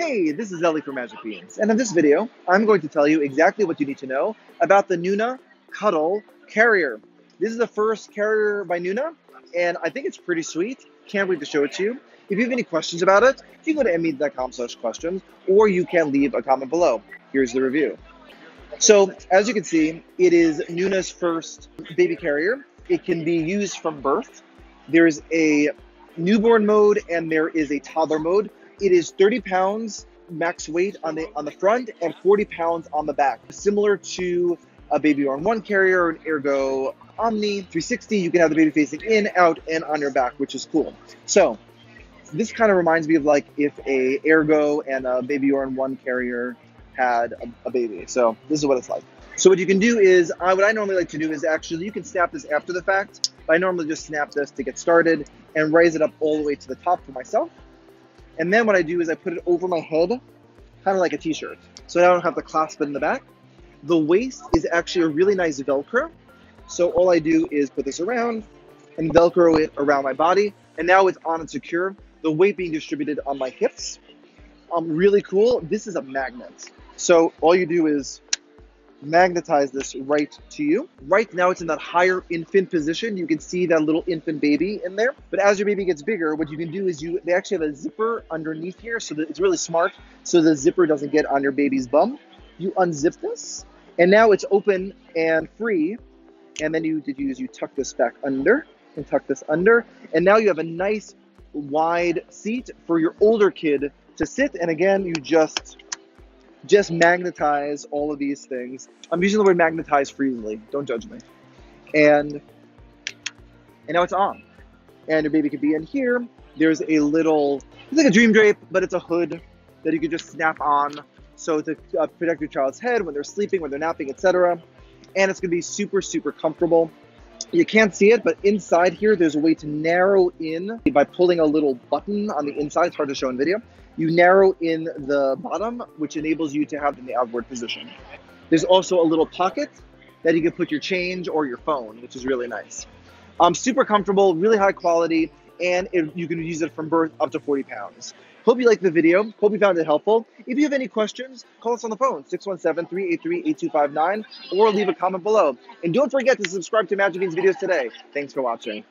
Hey, this is Ellie from Magic Beans, and in this video, I'm going to tell you exactly what you need to know about the Nuna Cudl Carrier. This is the first carrier by Nuna, and I think it's pretty sweet. Can't wait to show it to you. If you have any questions about it, you can go to mbeans.com/questions, or you can leave a comment below. Here's the review. So, as you can see, it is Nuna's first baby carrier. It can be used from birth. There is a newborn mode, and there is a toddler mode. It is 30 pounds max weight on the front and 40 pounds on the back. Similar to a Baby Bjorn 1 carrier or an Ergo Omni 360, you can have the baby facing in, out, and on your back, which is cool. So this kind of reminds me of like if a Ergo and a Baby Bjorn 1 carrier had a baby. So this is what it's like. So what you can do is, what I normally like to do is actually, you can snap this after the fact. I normally just snap this to get started and raise it up all the way to the top for myself. And then what I do is I put it over my head, kind of like a t-shirt. So I don't have to clasp it in the back. The waist is actually a really nice Velcro. So all I do is put this around and Velcro it around my body. And now it's on and secure. The weight being distributed on my hips. Really cool. This is a magnet. So all you do is magnetize this right to you. Right now it's in that higher infant position. You can see that little infant baby in there. But as your baby gets bigger, what you can do is they actually have a zipper underneath here, so that it's really smart, so the zipper doesn't get on your baby's bum. You unzip this, and now it's open and free. And then you tuck this back under and tuck this under, and now you have a nice wide seat for your older kid to sit. And again, you just magnetize all of these things. I'm using the word magnetize freely, don't judge me. And now it's on. And your baby could be in here. There's a little, it's like a dream drape, but it's a hood that you could just snap on. So to protect your child's head when they're sleeping, when they're napping, etc. And it's gonna be super, super comfortable. You can't see it, but inside here, there's a way to narrow in by pulling a little button on the inside. It's hard to show in video. You narrow in the bottom, which enables you to have it in the outward position. There's also a little pocket that you can put your change or your phone, which is really nice. Super comfortable, really high quality, and you can use it from birth up to 40 pounds. Hope you liked the video. Hope you found it helpful. If you have any questions, call us on the phone, 617-383-8259, or leave a comment below. And don't forget to subscribe to Magic Beans videos today. Thanks for watching.